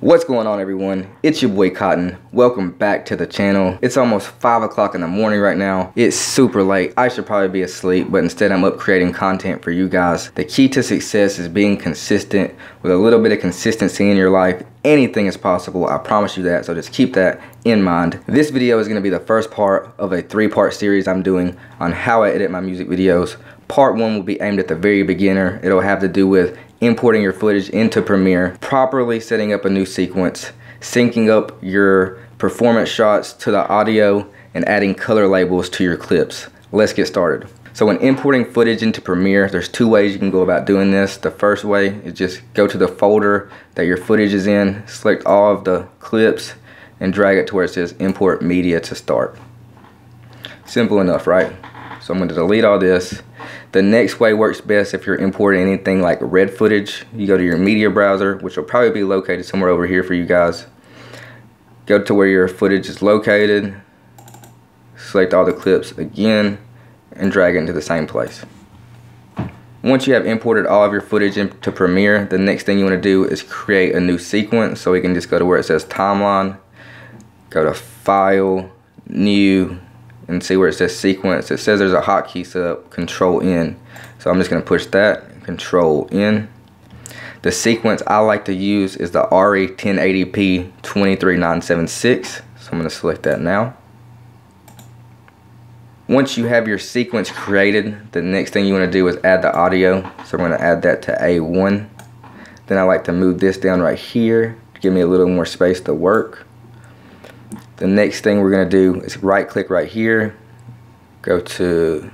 What's going on, everyone? It's your boy Cotton. Welcome back to the channel. It's almost 5 o'clock in the morning right now. It's super late. I should probably be asleep, but instead I'm up creating content for you guys. The key to success is being consistent. With a little bit of consistency in your life, anything is possible. I promise you that, so just keep that in mind. This video is going to be the first part of a 3-part series I'm doing on how I edit my music videos. Part 1 will be aimed at the very beginner. It'll have to do with importing your footage into Premiere, properly setting up a new sequence, syncing up your performance shots to the audio, and adding color labels to your clips. Let's get started. So when importing footage into Premiere, there's 2 ways you can go about doing this. The first way is just go to the folder that your footage is in, select all of the clips, and drag it to where it says import media to start. Simple enough, right? So I'm going to delete all this. The next way works best if you're importing anything like RED footage. You go to your media browser, which will probably be located somewhere over here for you guys. Go to where your footage is located, select all the clips again, and drag it into the same place. Once you have imported all of your footage into Premiere, the next thing you want to do is create a new sequence. So we can just go to where it says timeline, go to file, new, and see where it says sequence. It says there's a hotkey set up, Control-N. So I'm just going to push that, Control-N. The sequence I like to use is the RE 1080p 23976. So I'm going to select that now. Once you have your sequence created, the next thing you want to do is add the audio. So I'm going to add that to A1. Then I like to move this down right here to give me a little more space to work. The next thing we're going to do is right-click right here, go to,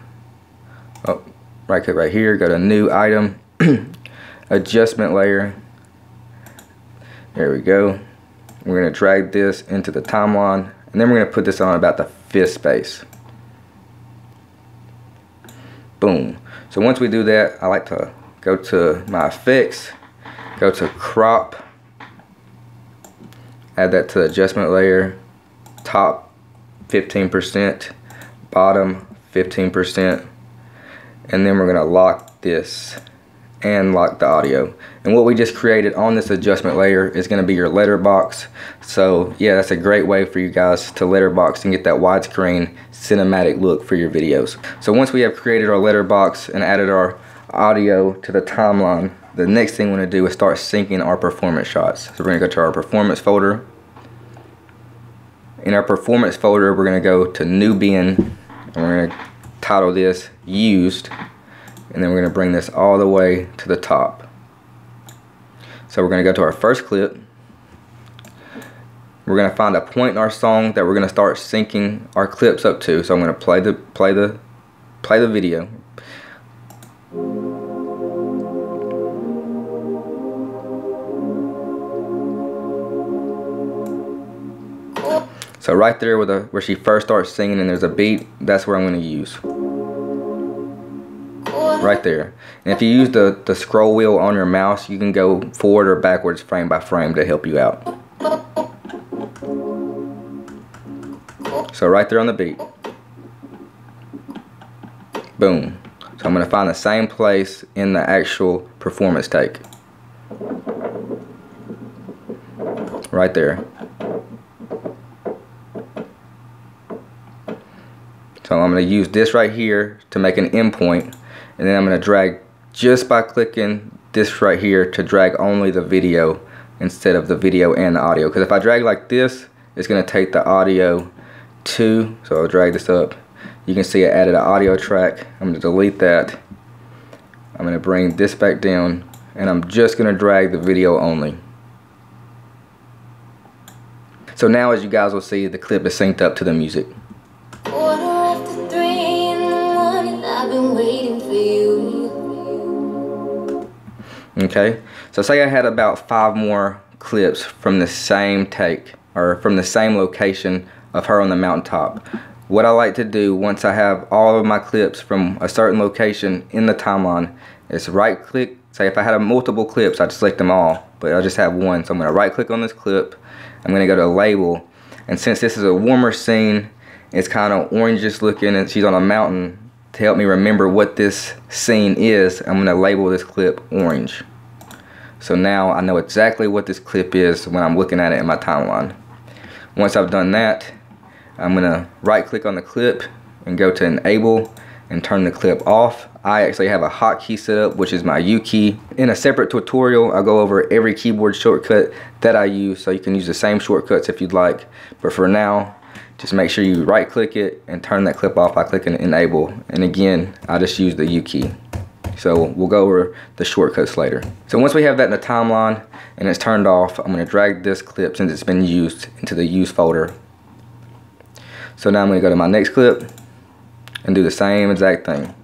right-click right here, go to New Item, Adjustment Layer. There we go. We're going to drag this into the timeline, and then we're going to put this on about the 5th space. Boom. So once we do that, I like to go to my effects, go to crop, add that to the adjustment layer. Top 15%, bottom 15%, and then we're going to lock this and lock the audio. And what we just created on this adjustment layer is going to be your letterbox. So yeah, that's a great way for you guys to letterbox and get that widescreen cinematic look for your videos. So once we have created our letterbox and added our audio to the timeline, the next thing we're going to do is start syncing our performance shots. So we're going to go to our performance folder. In our performance folder, we're going to go to New Bin, and we're going to title this Used, and then we're going to bring this all the way to the top. So we're going to go to our first clip. We're going to find a point in our song that we're going to start syncing our clips up to. So I'm going to play the video. So right there where she first starts singing and there's a beat, that's where I'm going to use. Right there. And if you use the scroll wheel on your mouse, you can go forward or backwards frame by frame to help you out. So right there on the beat. Boom. So I'm going to find the same place in the actual performance take. Right there. So I'm going to use this right here to make an endpoint, and then I'm going to drag just by clicking this right here to drag only the video instead of the video and the audio. Because if I drag like this, it's going to take the audio too. So I'll drag this up. You can see I added an audio track. I'm going to delete that. I'm going to bring this back down, and I'm just going to drag the video only. So now, as you guys will see, the clip is synced up to the music. Okay, so say I had about 5 more clips from the same take or from the same location of her on the mountaintop. What I like to do once I have all of my clips from a certain location in the timeline is right click. Say if I had multiple clips, I'd select them all, but I just have one. So I'm going to right click on this clip. I'm going to go to label, and since this is a warmer scene, it's kind of orangish looking and she's on a mountain, to help me remember what this scene is, I'm going to label this clip orange. So now I know exactly what this clip is when I'm looking at it in my timeline. Once I've done that, I'm going to right click on the clip and go to enable and turn the clip off. I actually have a hotkey set up, which is my U key. In a separate tutorial, I'll go over every keyboard shortcut that I use, so you can use the same shortcuts if you'd like. But for now, just make sure you right click it and turn that clip off by clicking enable. And again, I just use the U key. So we'll go over the shortcuts later. So once we have that in the timeline and it's turned off, I'm gonna drag this clip, since it's been used, into the use folder. So now I'm gonna go to my next clip and do the same exact thing.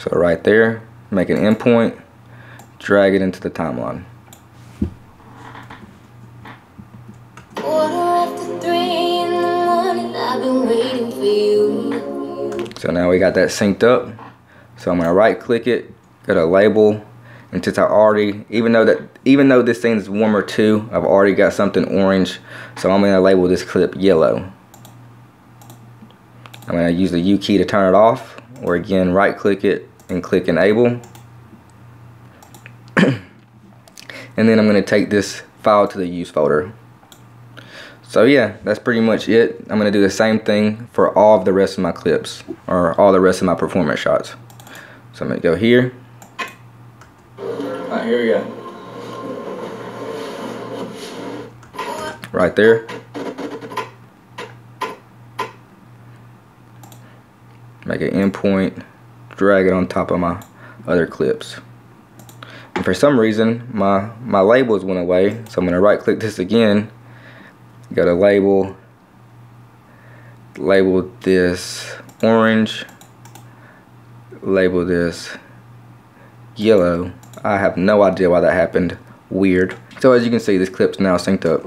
So right there, make an endpoint, drag it into the timeline. So now we got that synced up. So I'm gonna right click it, go to label, and since I already, even though this thing is warmer too, I've already got something orange, so I'm gonna label this clip yellow. I'm gonna use the U key to turn it off, or again, right click it and click enable. And then I'm gonna take this file to the use folder. So yeah, that's pretty much it. I'm gonna do the same thing for all of the rest of my clips, or all the rest of my performance shots. So I'm gonna go here. Alright, here we go. Right there. Make an endpoint, drag it on top of my other clips. And for some reason, my labels went away, so I'm gonna right click this again, go to label, label this orange, label this yellow. I have no idea why that happened. Weird. So as you can see, this clip's now synced up.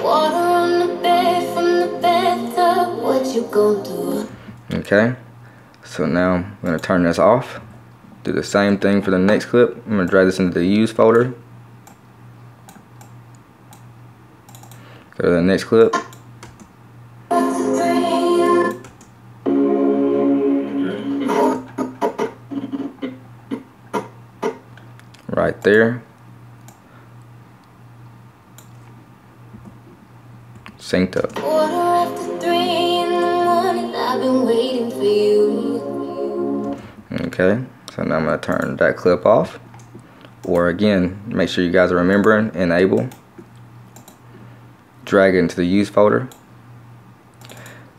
Water on the bed from the bathtub, what you gonna do? Okay, so now I'm gonna turn this off. Do the same thing for the next clip. I'm gonna drag this into the use folder. Go to the next clip. Right there. Synced up. Okay, so now I'm going to turn that clip off. Or again, make sure you guys are remembering, enable. Drag it into the use folder.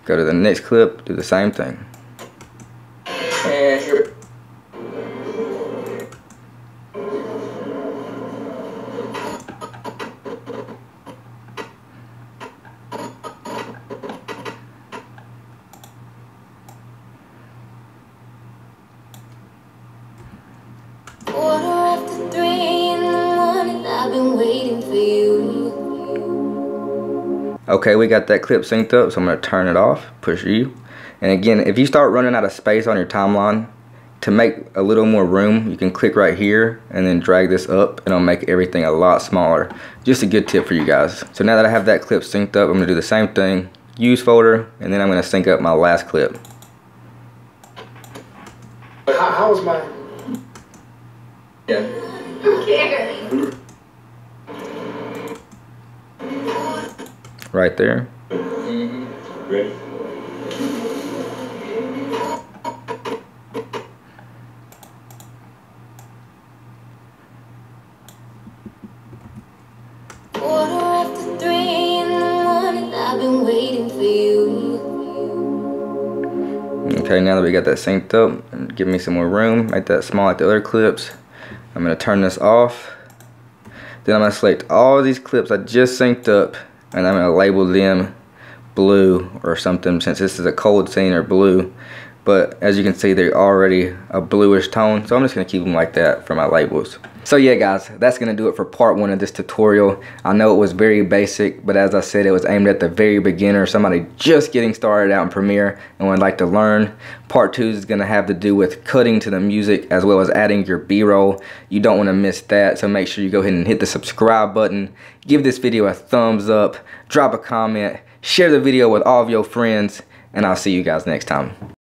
Go to the next clip, do the same thing. Okay, we got that clip synced up, so I'm going to turn it off, push U. And again, if you start running out of space on your timeline, to make a little more room, you can click right here and then drag this up, and it'll make everything a lot smaller. Just a good tip for you guys. So now that I have that clip synced up, I'm going to do the same thing, use folder, and then I'm going to sync up my last clip. How was my... Yeah. Who cares? Right there. Mm-hmm. Ready. Quarter after 3 in the morning, I've been waiting for you. Okay, now that we got that synced up, and give me some more room, make that small like the other clips. I'm gonna turn this off. Then I'm gonna select all these clips I just synced up, and I'm going to label them blue or something, since this is a cold scene, or blue. but as you can see, they're already a bluish tone, so I'm just gonna keep them like that for my labels. So yeah guys, that's gonna do it for part one of this tutorial. I know it was very basic, but as I said, it was aimed at the very beginner, somebody just getting started out in Premiere and would like to learn. Part two is gonna have to do with cutting to the music as well as adding your B-roll. You don't wanna miss that, so make sure you go ahead and hit the subscribe button, give this video a thumbs up, drop a comment, share the video with all of your friends, and I'll see you guys next time.